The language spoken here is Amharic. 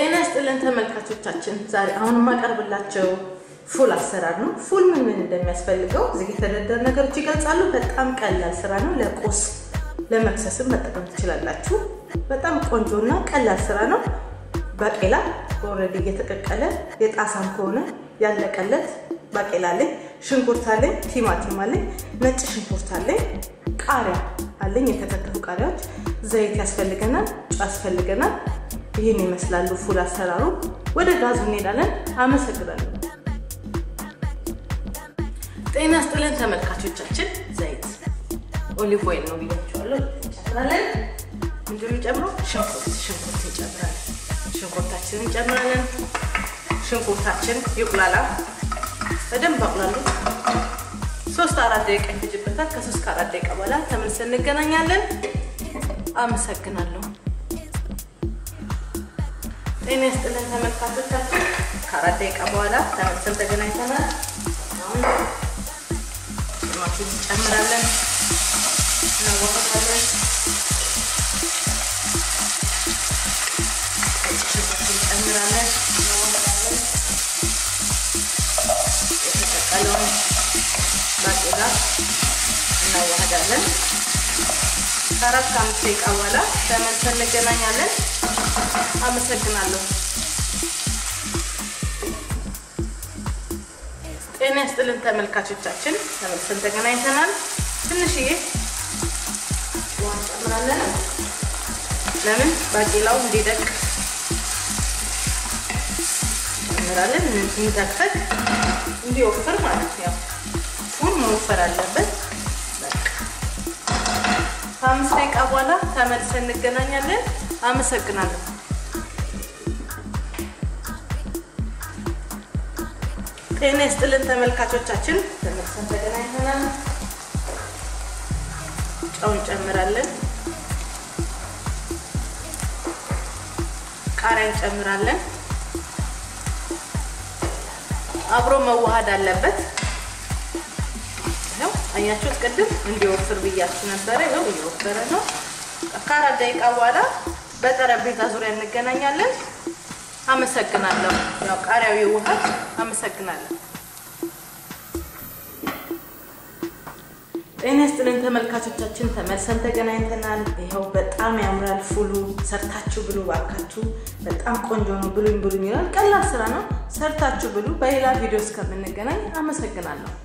ጤና ይስጥልን ተመልካቾቻችን ዛሬ አሁን ማቀርብላችሁ ፉል አሰራር ነው ፉል ምን ምን እንደሚያስፈልገው እዚህ የተደረደረ ነገሮች ይገልጻሉ በጣም ቀላል ስራ ነው ለቁስ ለመክሰስም መጠቀም ትችላላችሁ በጣም ቆንጆና ቀላል ስራ ነው ባቄላ ኦሬዲ የተቀቀለ የጣሳም ከሆነ ያለቀለት ባቄላ ላይ ሽንኩርት አለ ቲማቲም አለ ነጭ ሽንኩርት አለ ቃሪያ አለኝ የተከተፉ ቃሪያዎች ዘይት ያስፈልገናል ጨው ያስፈልገናል ይሄን ይመስላሉ ፉል አሰራሩ ወደ ጋዙ እንሄዳለን አመሰግናለሁ ጤና ይስጥልን ተመልካቾቻችን ዘይት ኦሊቭ ኦይል ነው ብያችኋለሁ እንጨምራለን ምንድነው የምጨምረው ሽንኩርት እንጨምራለን ሽንኩርታችንን እንጨምራለን ሽንኩርታችን ይቁላላ በደም ባቁላሉ 3-4 ደቂቃ እንፈጅበታል ከ3-4 ደቂቃ በኋላ ተመልሰን እንገናኛለን አመሰግናለሁ ጤና ይስጥልን ተመልካቾቻችን ከ4 ደቂቃ በኋላ ተመልሰን ተገናኝተናል ቲማቲም እንጨምራለን እናወጣለን ቲማቲም እንጨምራለን الو باقيلا نوحدالن ترى كم تيك اولا تمثل نجمعالن امسكنالو ጤና ይስጥልን ተመልካቾቻችን ተመልሰን ተገናኝተናል ትንሽዬ እንጨምራለን ለምን ባቄላው እንዲደቅ እንጨምራለን እንዲደቅፈት እንዲወፈር ማለት ነው ሁሉ መወፈር አለበት ታምስቴቅ አባላ ተመልሰን እንገናኛለን አመሰግናለሁ ጤና ይስጥልን ተመልካቾቻችን ተመልሰን ተገናኝተናል ጨው እንጨምራለን ቃሪያ እንጨምራለን አብሮ መዋሃድ አለበት ነው አያችሁ ቅድም እንዲወፍር ብያችሁ ነበር ነው ይወፈረ ነው ካራ ደቂቃ በኋላ በጠረጴዛ ዙሪያ እንገናኛለን አመሰግናለሁ ያው ቃሪያው ይወሃድ አመሰግናለሁ ጤና ይስጥልን ተመልካቾቻችን ተመልሰን ተገናኝተናል ይሄው በጣም ያምራል ፉሉ ሰርታችሁ ብሉ ባካችሁ በጣም ቆንጆ ነው ብሉኝ ብሉኝ ይላል ቀላል ስራ ነው ሰርታችሁ ብሉ በሌላ ቪዲዮስ ከምንገናኝ አመሰግናለሁ